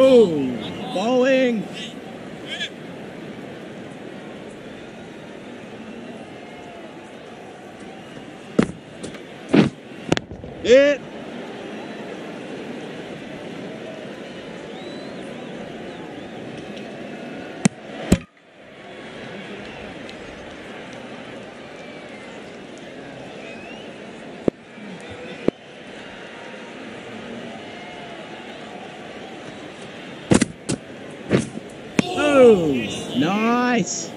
Oh, falling. Hit. Nice.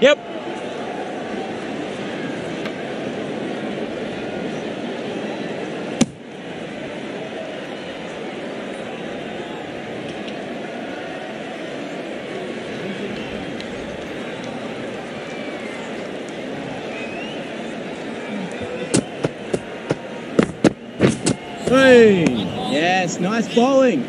Yep. Swing. Yes, nice bowling.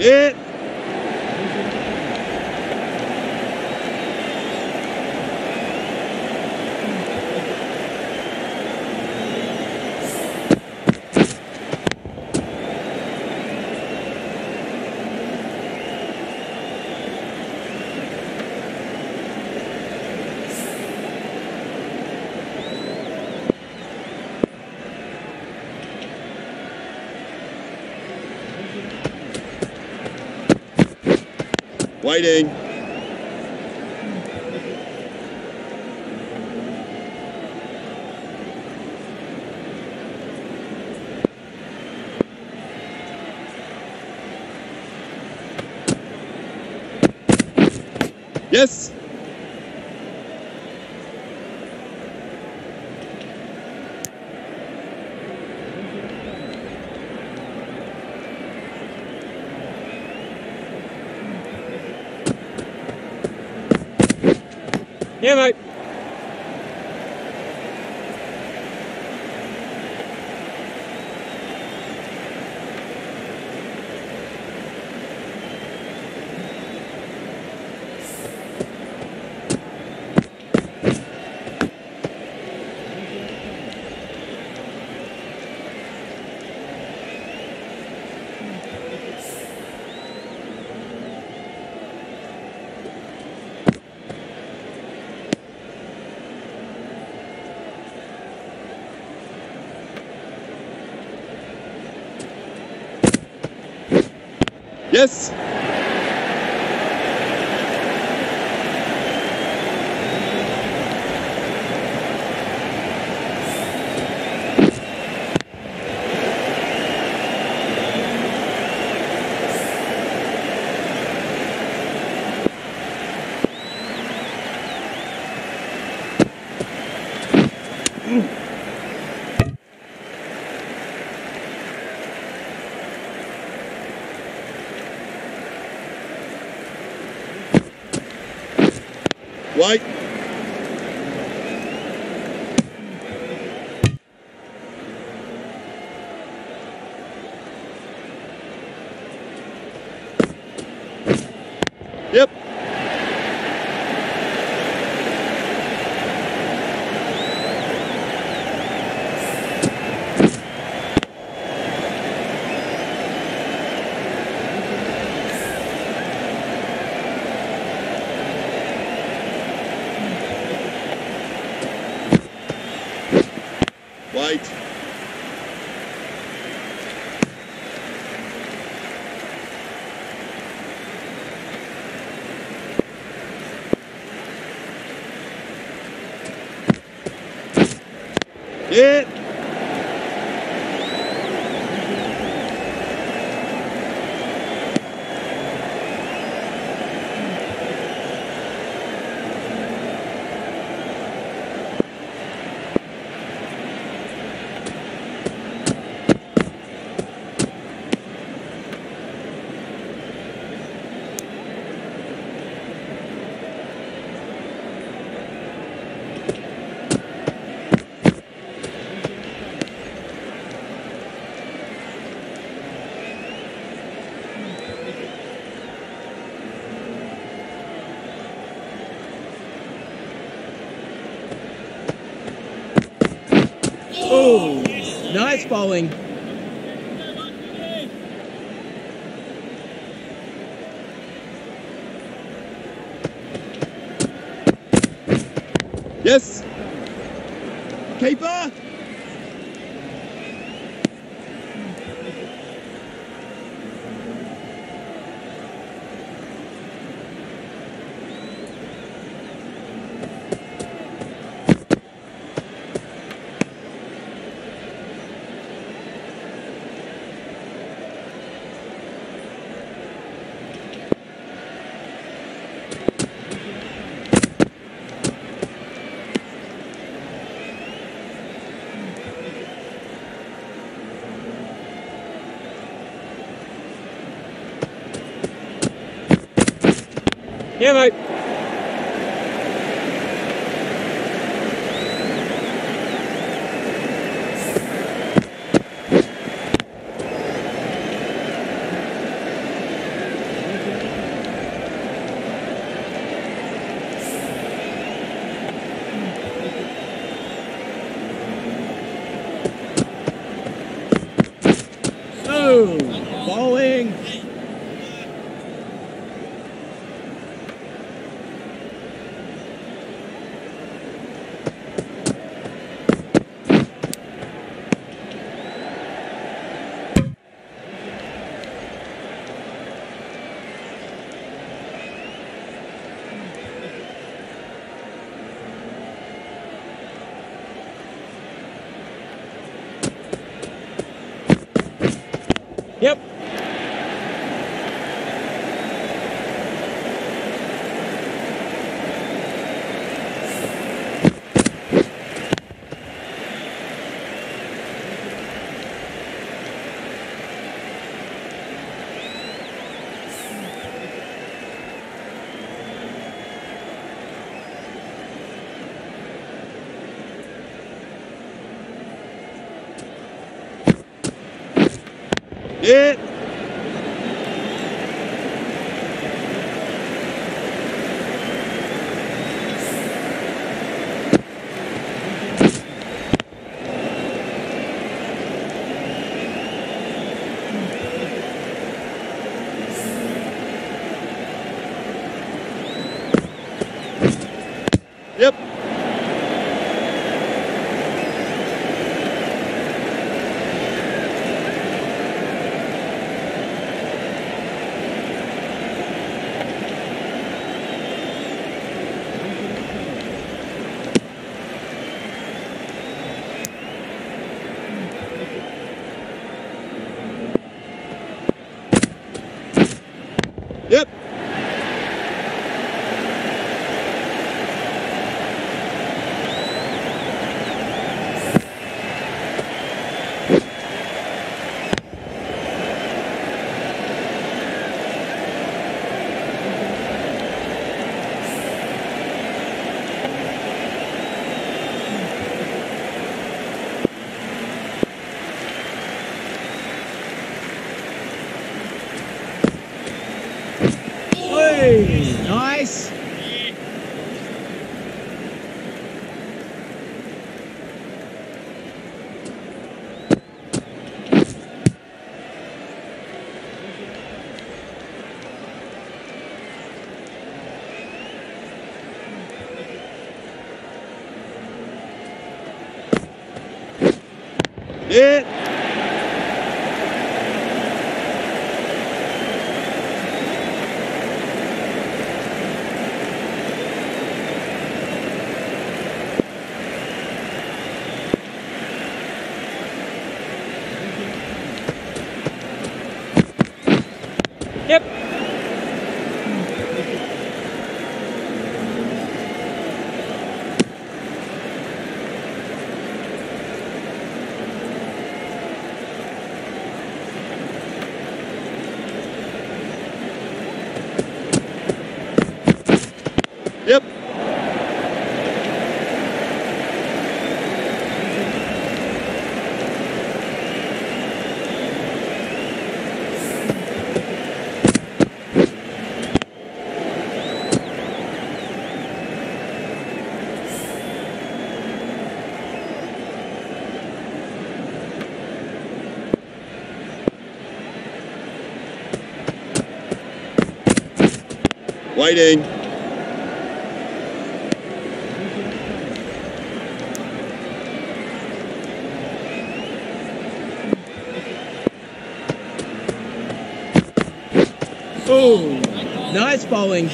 It. Waiting. Yes. Yeah, mate. Yes. White. Yep. fouling. Yes. Keeper. Yeah, mate. Oh, bowling. Yep. It. Yep. Yep. Nice. Yeah. Yep. Yep. Waiting. Oh, nice bowling.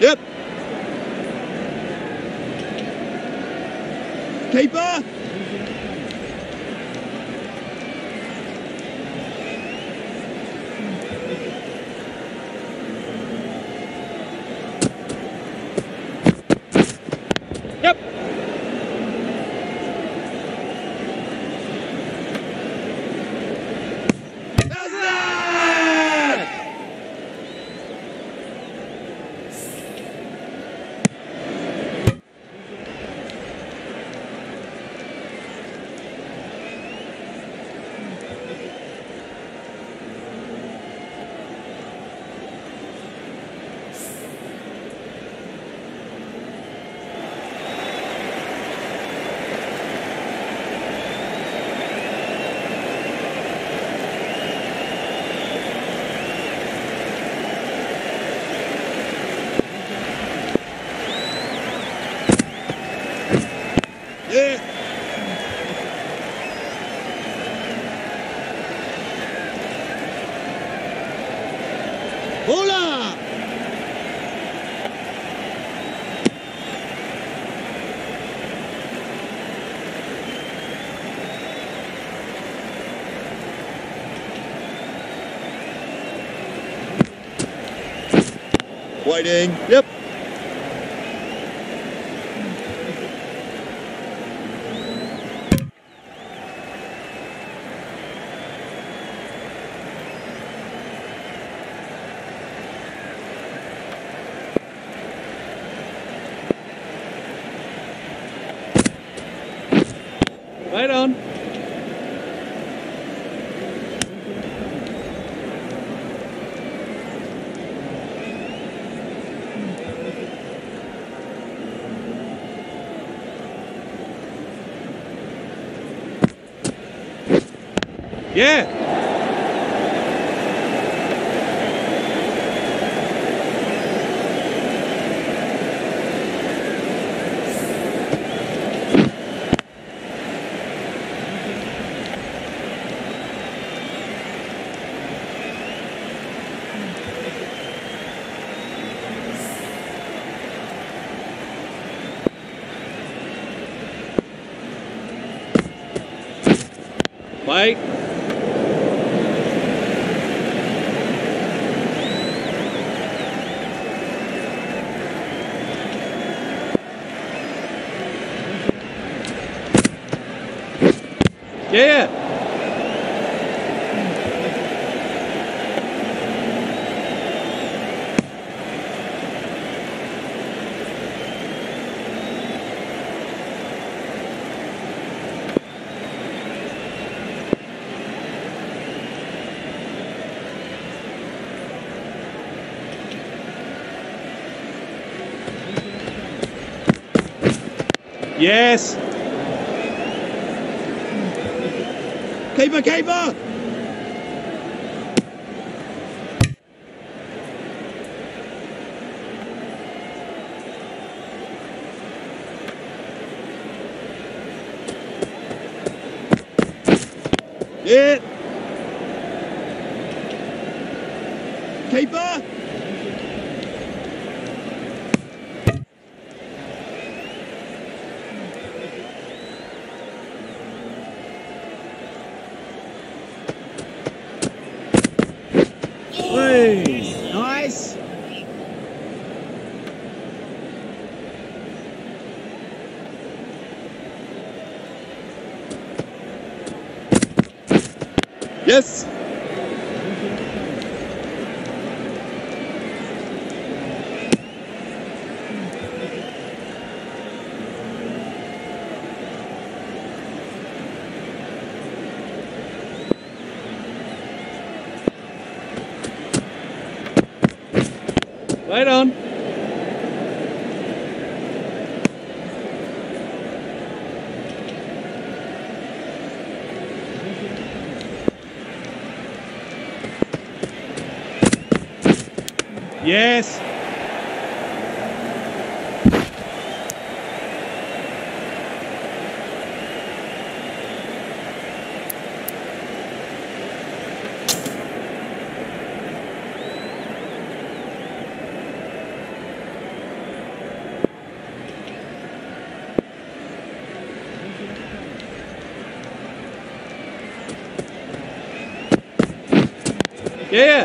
Yep. Keeper. Yep. How's that? Hola! Waiting. Yep. Right on. Yeah. Mike. Yeah. Yes. Keeper, keeper. Yeah. Keeper. Nice. Yes. Right on. Yes. Yeah.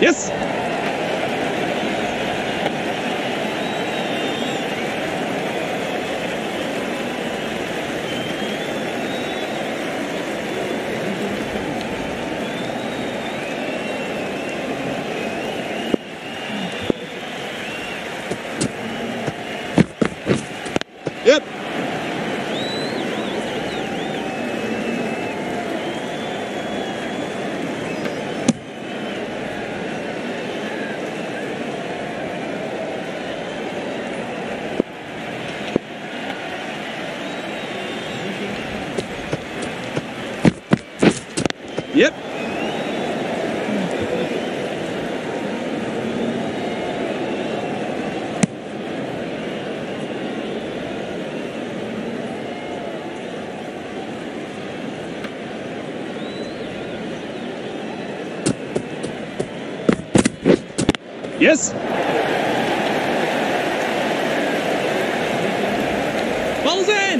Yes. Yep. Yep. Yes. Ball's in.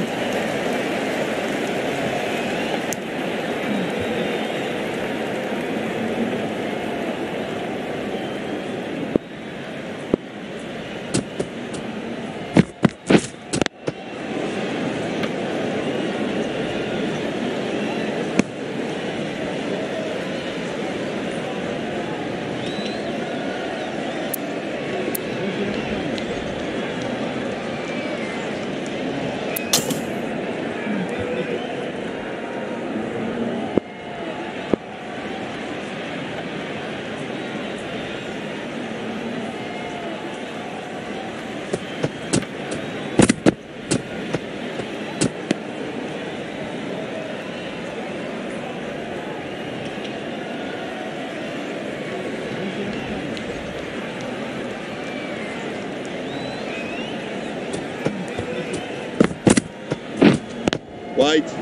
White.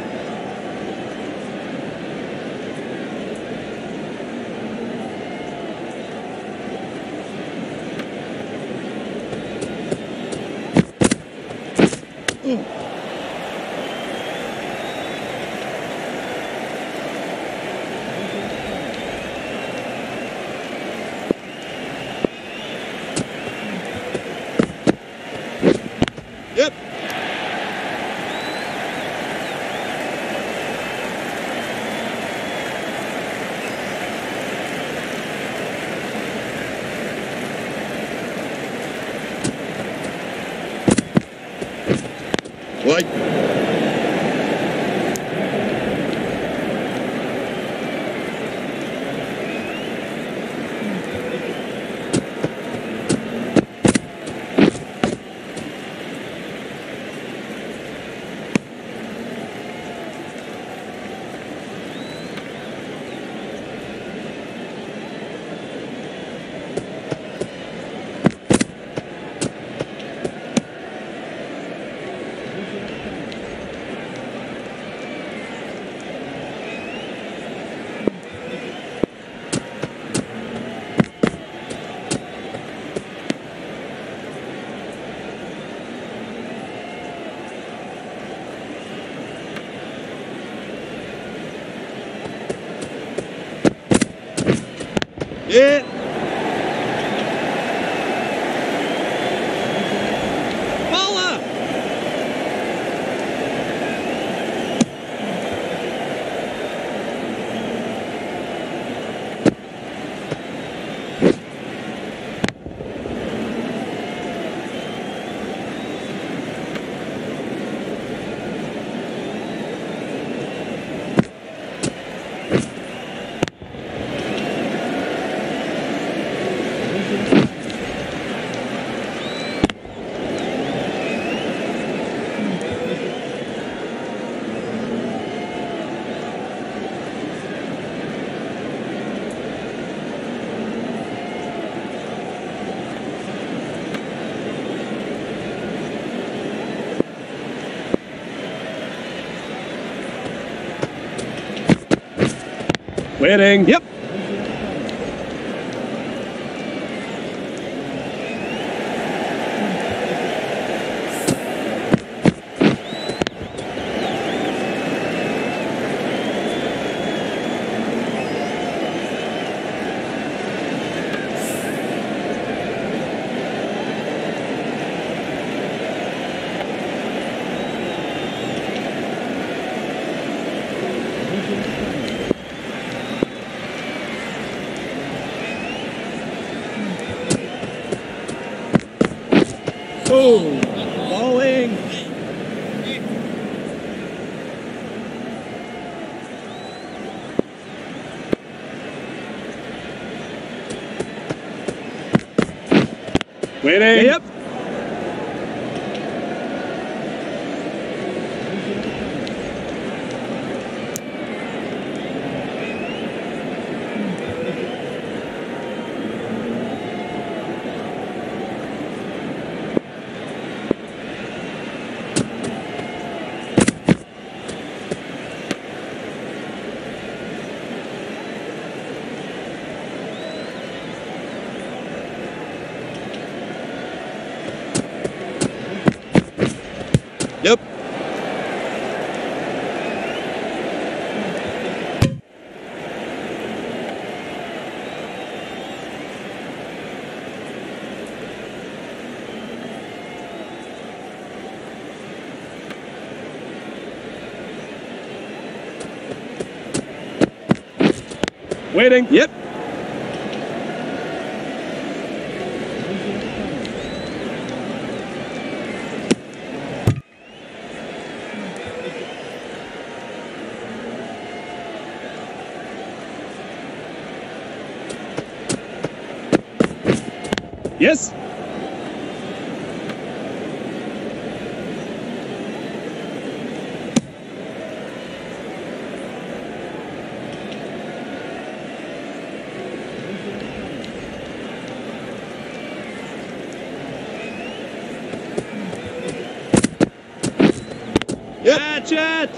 Ooh. Right. Winning. Yep. Boom! Balling! Waiting! Yep! Yep. Waiting. Yep. Yes. Yep. Catch it.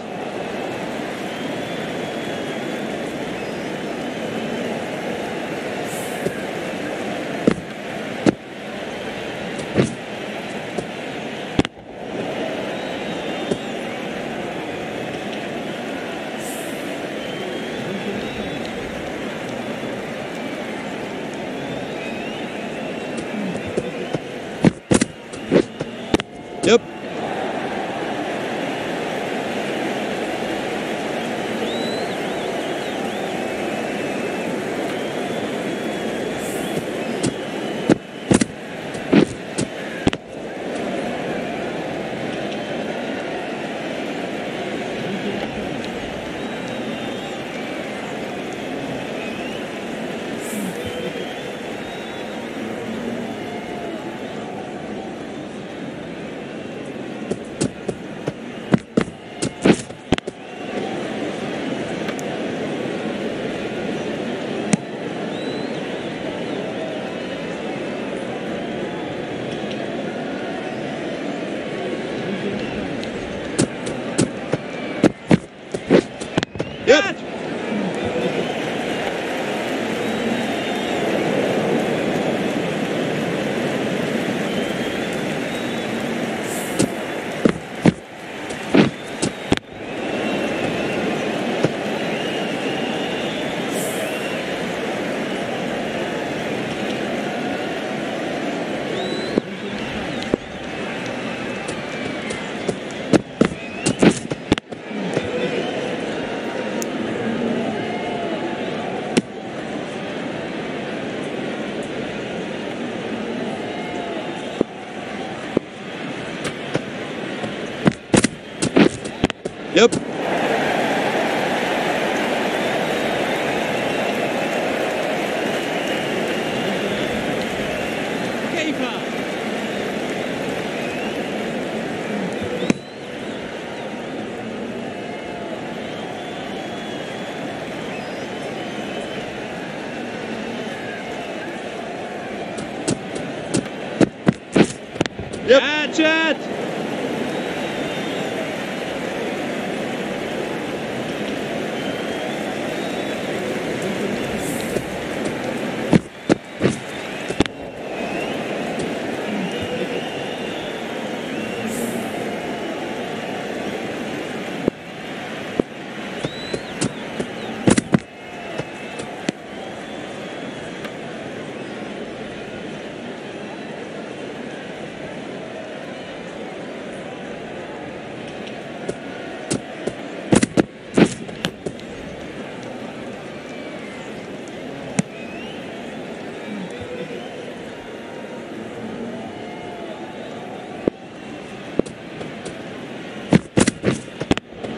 Yep. Yep. Yep. Catch it.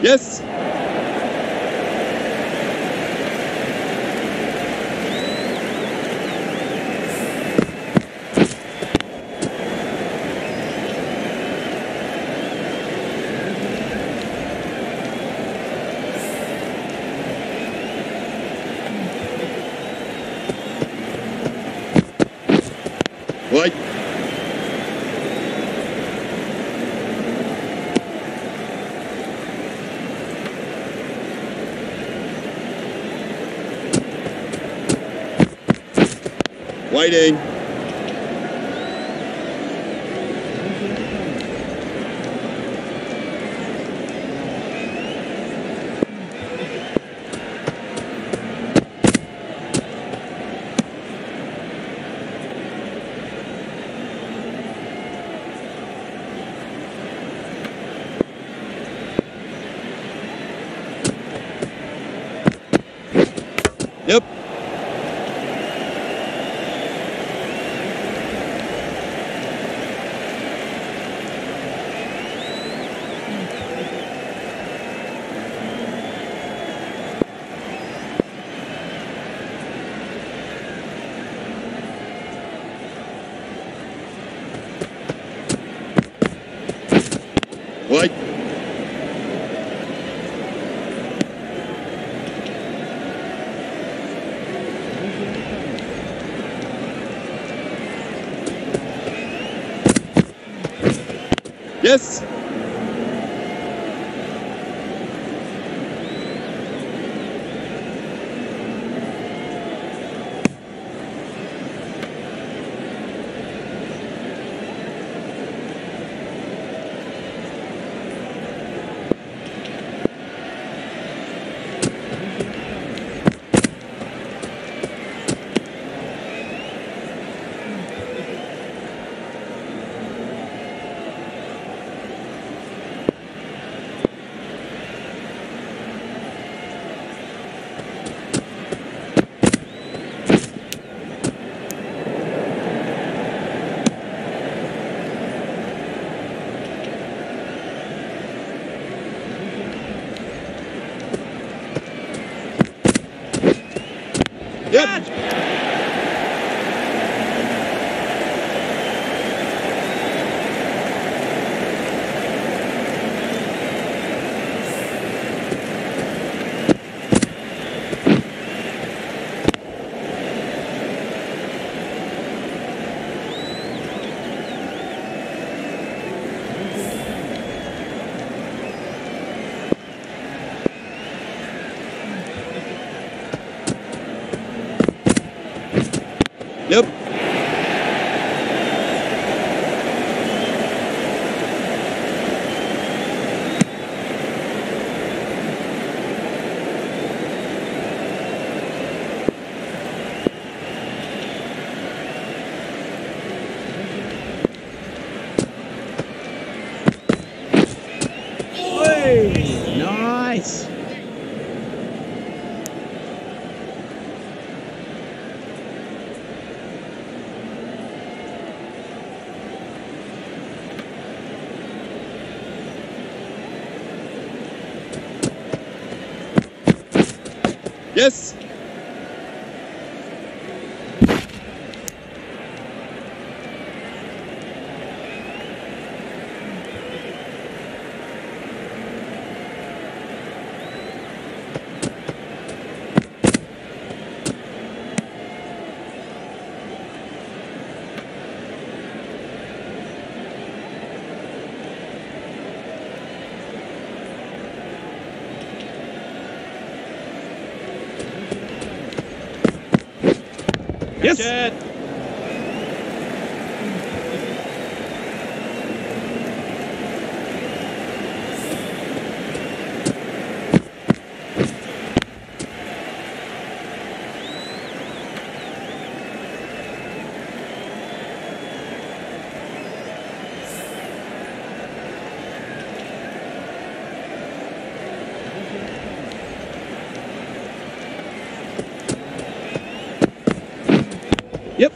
Yes. Right. Waiting. Yep. Right. Yes. Yep. Yep. Hey, nice. Yes. Yes. Good. Yep.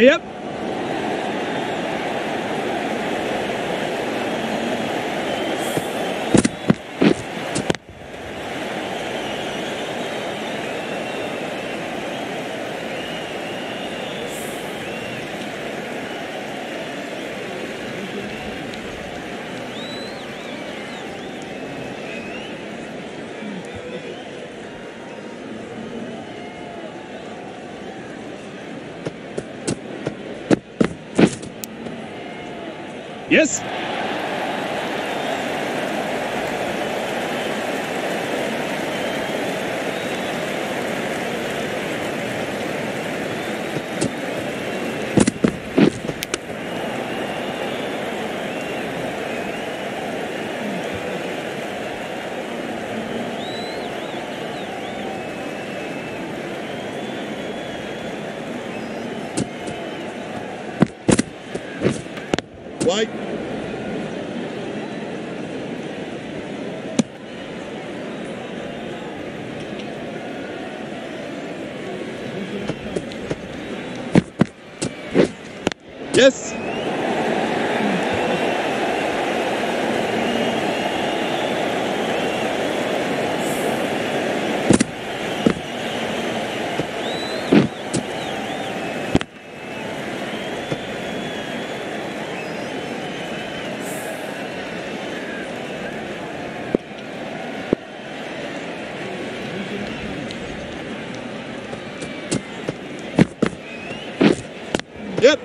Yep. Yes. White. Yes. Yeah. Yep.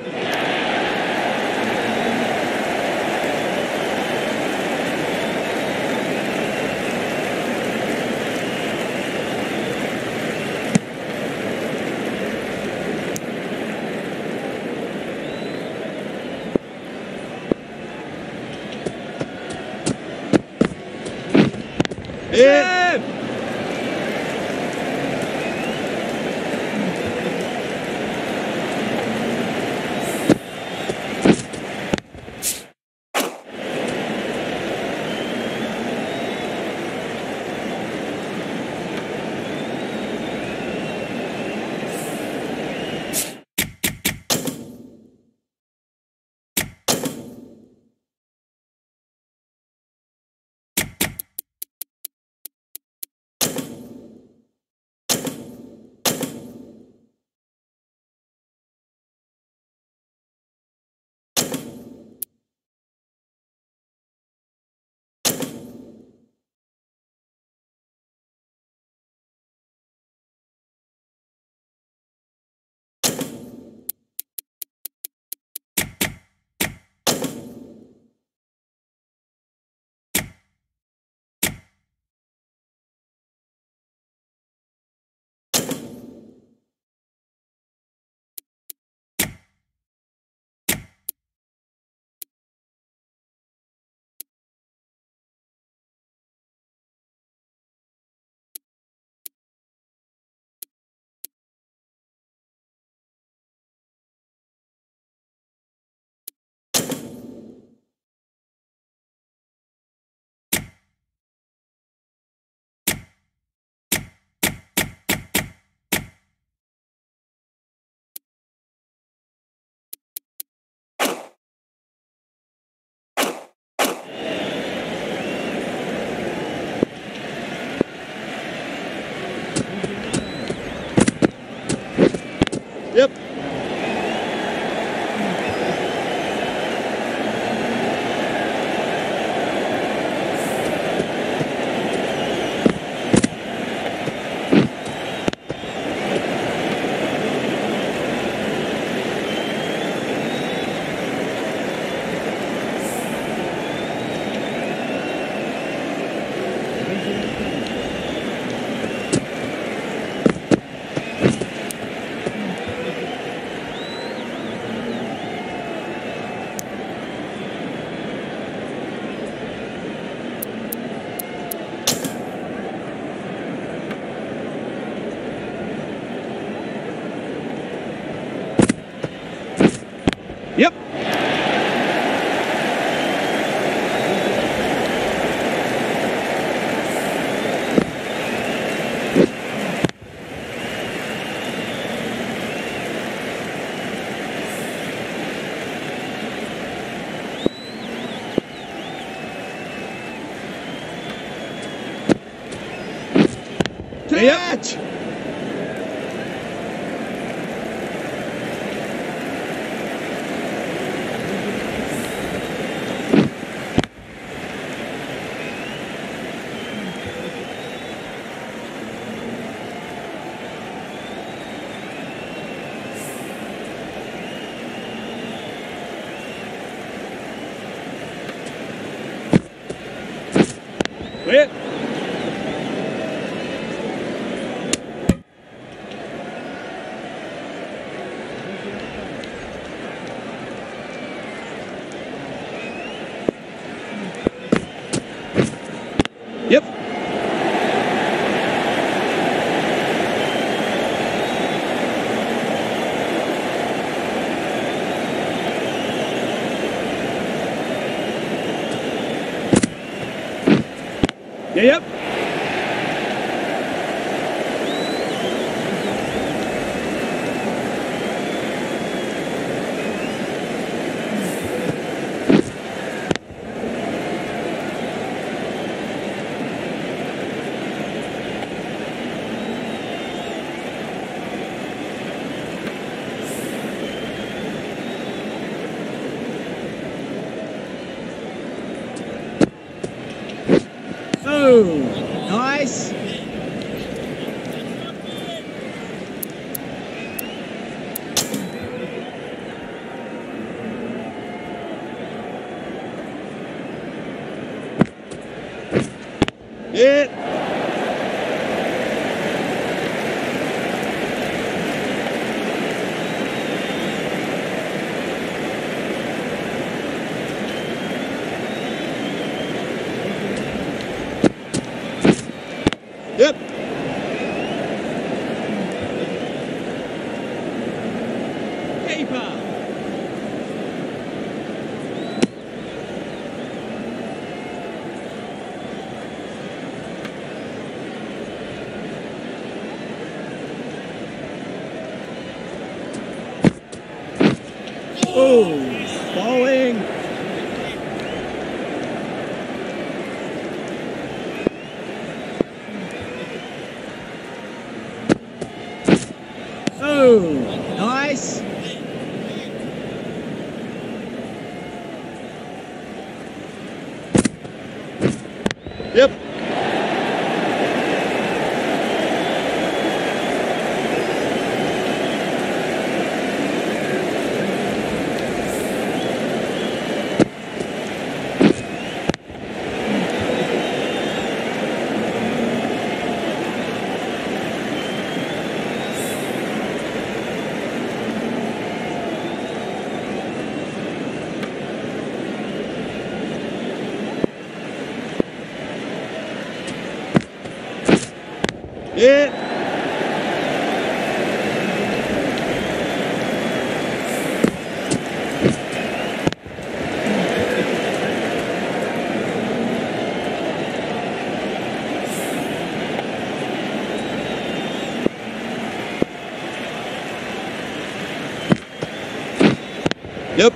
Catch! Yep. Hit. Yep. Yep. Nice. Hit. Yep. Paper. Oh, falling. Nice. Yep. It. Yep. Yep.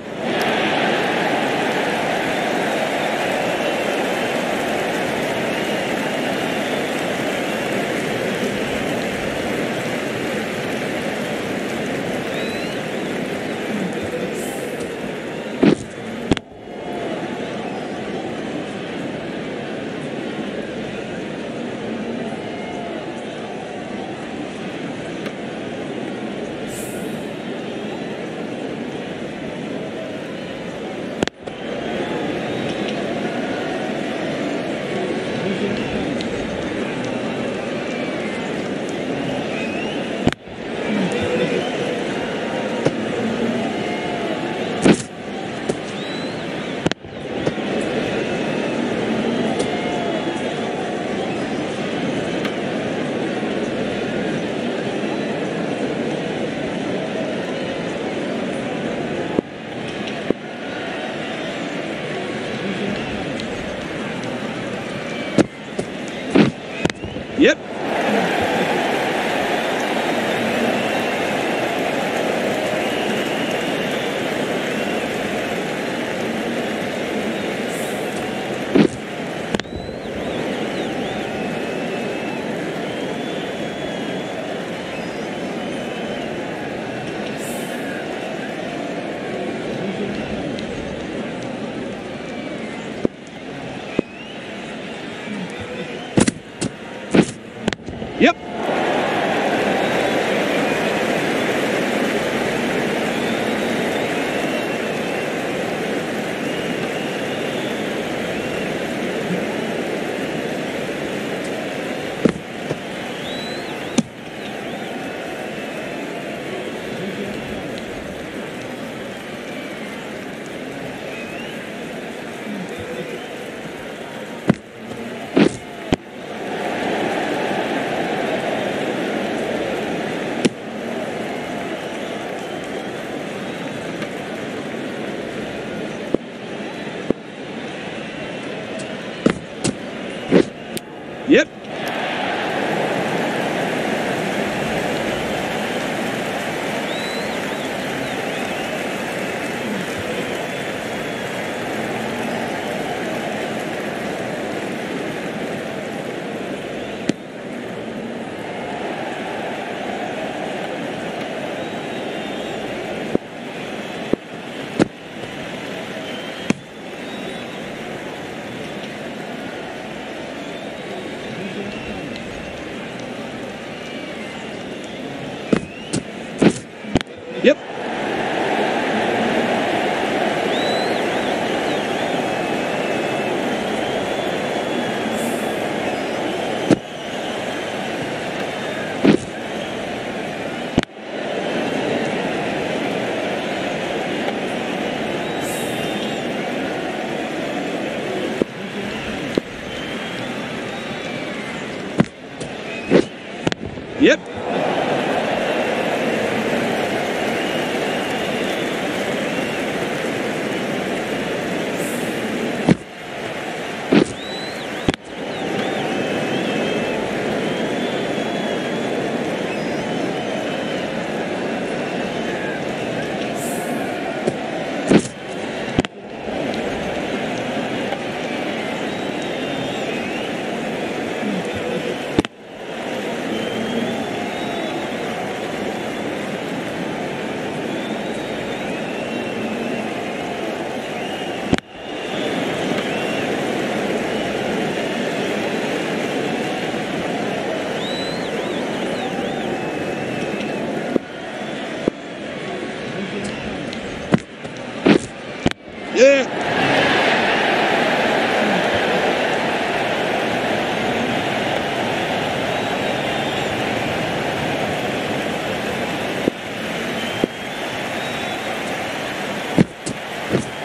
Yep. Yep. Yep. Yep. Yeah.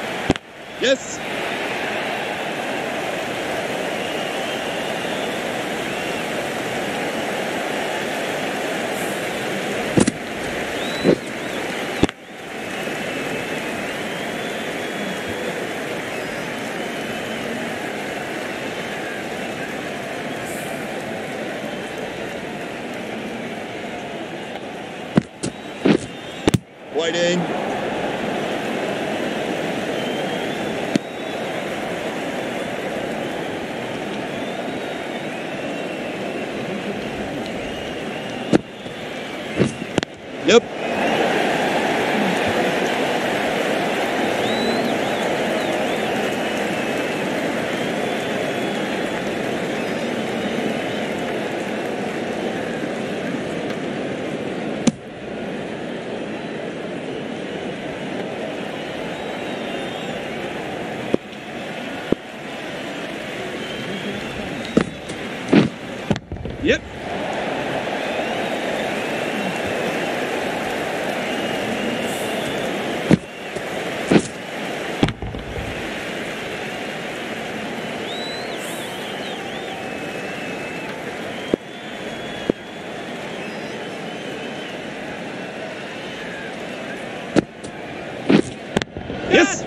Yes. Waiting. Yep. Yep. Yes.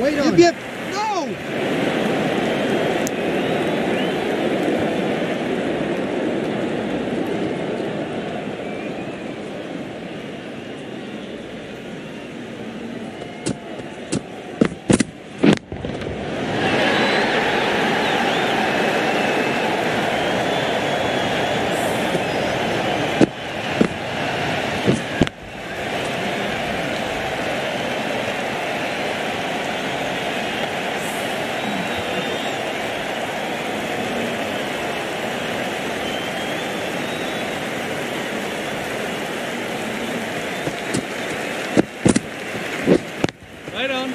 Wait on it. No! Right on.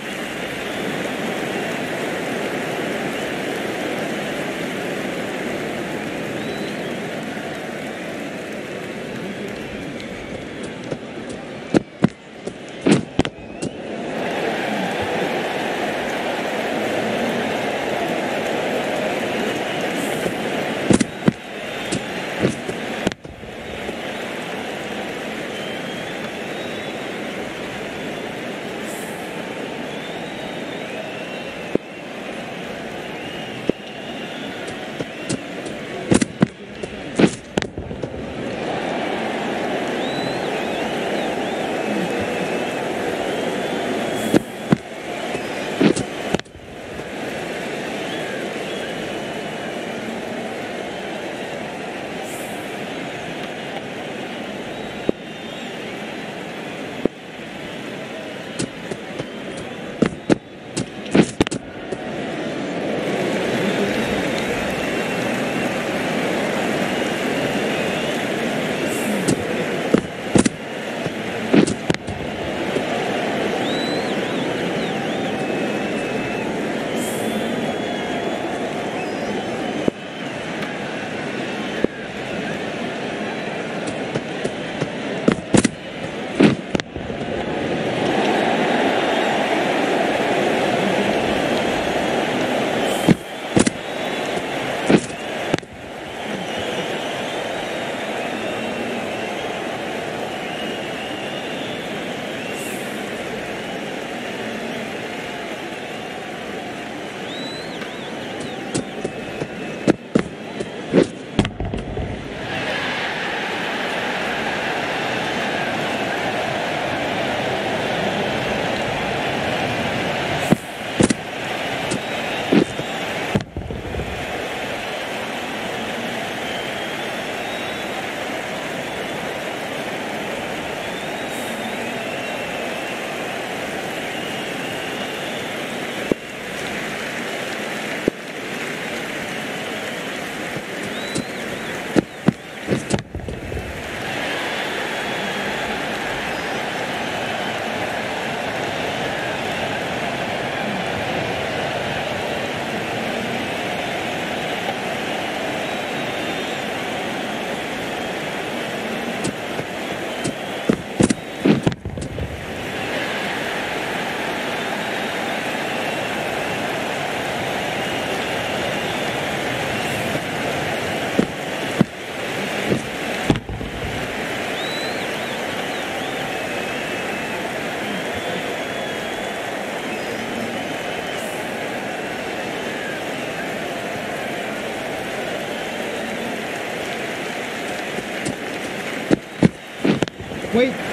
Wait.